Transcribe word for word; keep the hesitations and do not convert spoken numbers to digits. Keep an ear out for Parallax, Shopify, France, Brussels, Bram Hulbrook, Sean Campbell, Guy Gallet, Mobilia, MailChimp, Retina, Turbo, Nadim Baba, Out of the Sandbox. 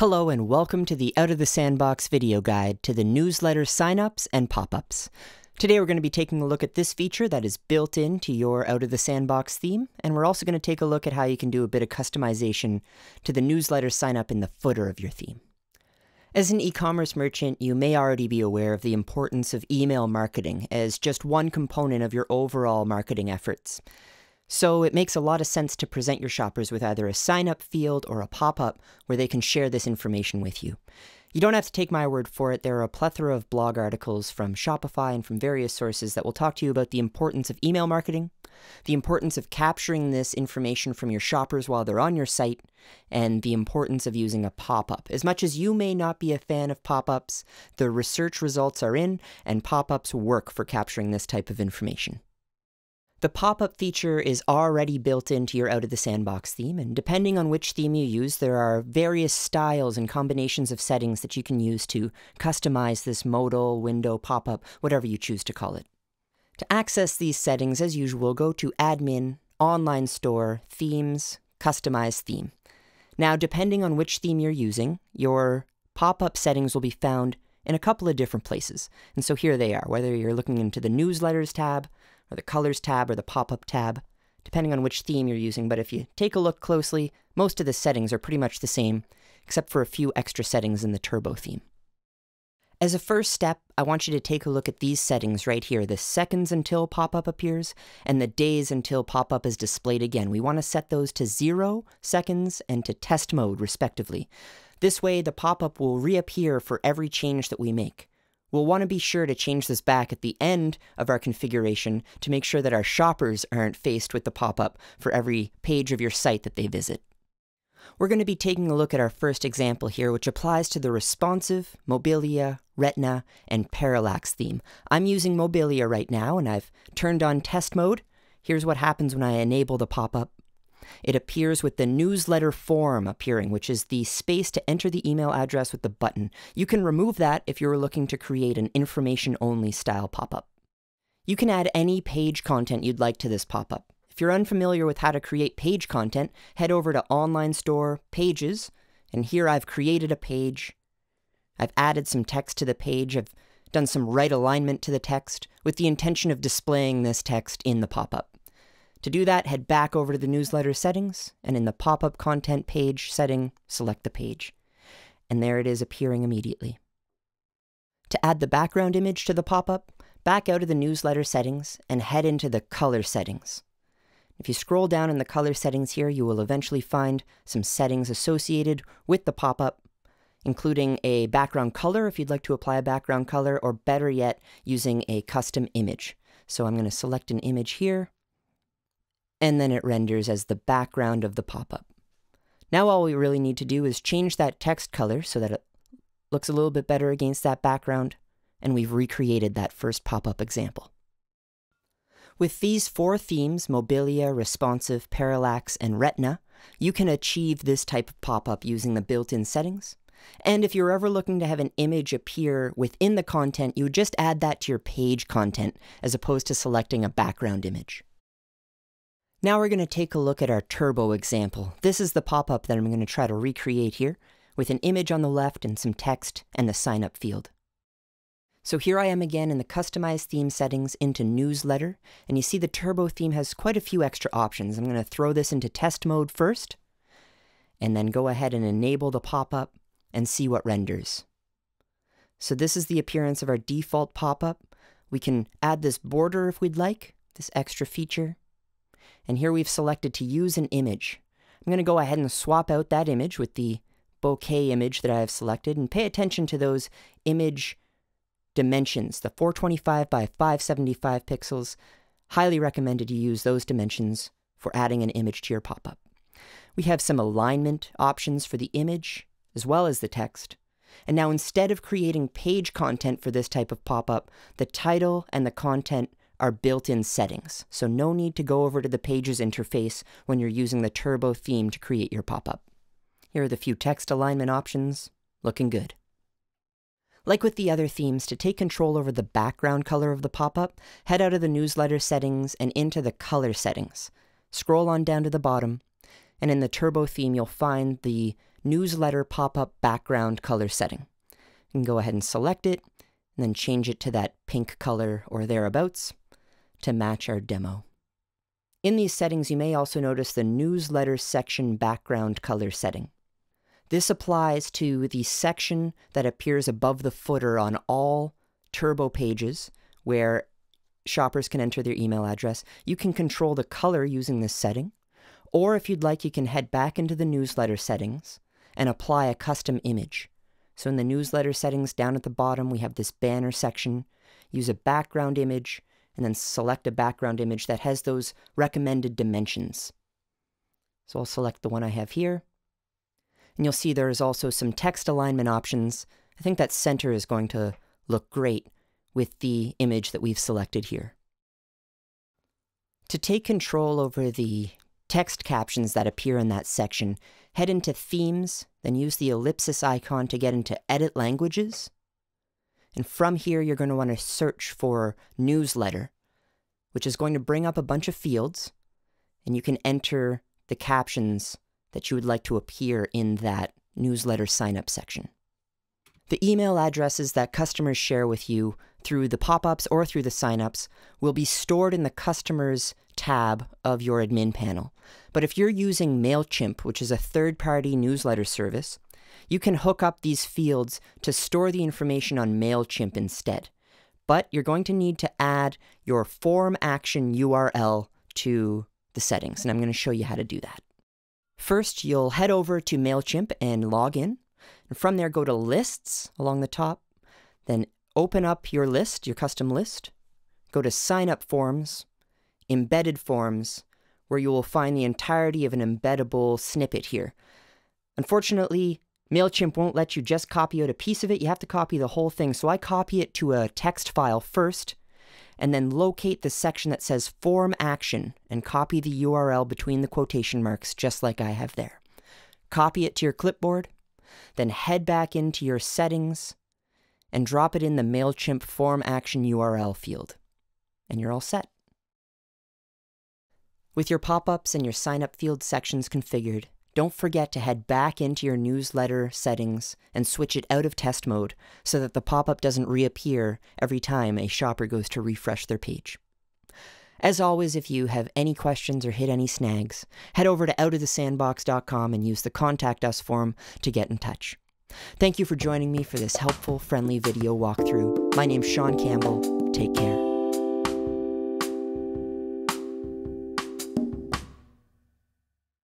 Hello and welcome to the Out of the Sandbox video guide to the newsletter signups and pop-ups. Today we're going to be taking a look at this feature that is built into your Out of the Sandbox theme, and we're also going to take a look at how you can do a bit of customization to the newsletter signup in the footer of your theme. As an e-commerce merchant, you may already be aware of the importance of email marketing as just one component of your overall marketing efforts. So it makes a lot of sense to present your shoppers with either a sign-up field or a pop-up where they can share this information with you. You don't have to take my word for it. There are a plethora of blog articles from Shopify and from various sources that will talk to you about the importance of email marketing, the importance of capturing this information from your shoppers while they're on your site, and the importance of using a pop-up. As much as you may not be a fan of pop-ups, the research results are in, and pop-ups work for capturing this type of information. The pop-up feature is already built into your Out of the Sandbox theme, and depending on which theme you use, there are various styles and combinations of settings that you can use to customize this modal, window, pop-up, whatever you choose to call it. To access these settings, as usual, go to Admin, Online Store, Themes, Customize Theme. Now, depending on which theme you're using, your pop-up settings will be found in a couple of different places. And so here they are, whether you're looking into the Newsletters tab, or the Colors tab, or the Pop-up tab, depending on which theme you're using. But if you take a look closely, most of the settings are pretty much the same, except for a few extra settings in the Turbo theme. As a first step, I want you to take a look at these settings right here, the seconds until pop-up appears, and the days until pop-up is displayed again. We want to set those to zero seconds and to test mode, respectively. This way, the pop-up will reappear for every change that we make. We'll want to be sure to change this back at the end of our configuration to make sure that our shoppers aren't faced with the pop-up for every page of your site that they visit. We're going to be taking a look at our first example here, which applies to the responsive, Mobilia, Retina, and Parallax theme. I'm using Mobilia right now, and I've turned on test mode. Here's what happens when I enable the pop-up. It appears with the newsletter form appearing, which is the space to enter the email address with the button. You can remove that if you're looking to create an information-only style pop-up. You can add any page content you'd like to this pop-up. If you're unfamiliar with how to create page content, head over to Online Store, Pages, and here I've created a page. I've added some text to the page. I've done some right alignment to the text with the intention of displaying this text in the pop-up. To do that, head back over to the newsletter settings, and in the pop-up content page setting, select the page. And there it is appearing immediately. To add the background image to the pop-up, back out of the newsletter settings and head into the color settings. If you scroll down in the color settings here, you will eventually find some settings associated with the pop-up, including a background color if you'd like to apply a background color, or better yet, using a custom image. So I'm going to select an image here, and then it renders as the background of the pop-up. Now all we really need to do is change that text color so that it looks a little bit better against that background, and we've recreated that first pop-up example. With these four themes, Mobilia, Responsive, Parallax, and Retina, you can achieve this type of pop-up using the built-in settings. And if you're ever looking to have an image appear within the content, you would just add that to your page content as opposed to selecting a background image. Now we're going to take a look at our Turbo example. This is the pop-up that I'm going to try to recreate here with an image on the left and some text and the sign-up field. So here I am again in the Customize Theme settings into Newsletter, and you see the Turbo theme has quite a few extra options. I'm going to throw this into test mode first, and then go ahead and enable the pop-up and see what renders. So this is the appearance of our default pop-up. We can add this border if we'd like, this extra feature. And here we've selected to use an image. I'm going to go ahead and swap out that image with the bokeh image that I have selected, and pay attention to those image dimensions, the four twenty-five by five seventy-five pixels. Highly recommended you use those dimensions for adding an image to your pop-up. We have some alignment options for the image as well as the text. And now instead of creating page content for this type of pop-up, the title and the content are built-in settings, so no need to go over to the Pages interface when you're using the Turbo theme to create your pop-up. Here are the few text alignment options, looking good. Like with the other themes, to take control over the background color of the pop-up, head out of the newsletter settings and into the color settings. Scroll on down to the bottom, and in the Turbo theme you'll find the newsletter pop-up background color setting. You can go ahead and select it and then change it to that pink color or thereabouts to match our demo. In these settings, you may also notice the newsletter section background color setting. This applies to the section that appears above the footer on all Turbo pages where shoppers can enter their email address. You can control the color using this setting, or if you'd like, you can head back into the newsletter settings and apply a custom image. So in the newsletter settings down at the bottom, we have this banner section. Use a background image and then select a background image that has those recommended dimensions. So I'll select the one I have here. And you'll see there is also some text alignment options. I think that center is going to look great with the image that we've selected here. To take control over the text captions that appear in that section, head into Themes, then use the ellipsis icon to get into Edit Languages. And from here, you're going to want to search for Newsletter, which is going to bring up a bunch of fields, and you can enter the captions that you would like to appear in that newsletter sign-up section. The email addresses that customers share with you through the pop-ups or through the sign-ups will be stored in the Customers tab of your admin panel. But if you're using MailChimp, which is a third-party newsletter service, you can hook up these fields to store the information on MailChimp instead. But you're going to need to add your form action U R L to the settings, and I'm going to show you how to do that. First, you'll head over to MailChimp and log in. And from there, go to Lists along the top. Then open up your list, your custom list. Go to Sign Up Forms, Embedded Forms, where you will find the entirety of an embeddable snippet here. Unfortunately, MailChimp won't let you just copy out a piece of it. You have to copy the whole thing. So I copy it to a text file first, and then locate the section that says Form Action and copy the U R L between the quotation marks, just like I have there. Copy it to your clipboard, then head back into your settings and drop it in the MailChimp Form Action U R L field. And you're all set. With your pop-ups and your sign-up field sections configured, don't forget to head back into your newsletter settings and switch it out of test mode so that the pop-up doesn't reappear every time a shopper goes to refresh their page. As always, if you have any questions or hit any snags, head over to out of the sandbox dot com and use the Contact Us form to get in touch. Thank you for joining me for this helpful, friendly video walkthrough. My name's Sean Campbell. Take care.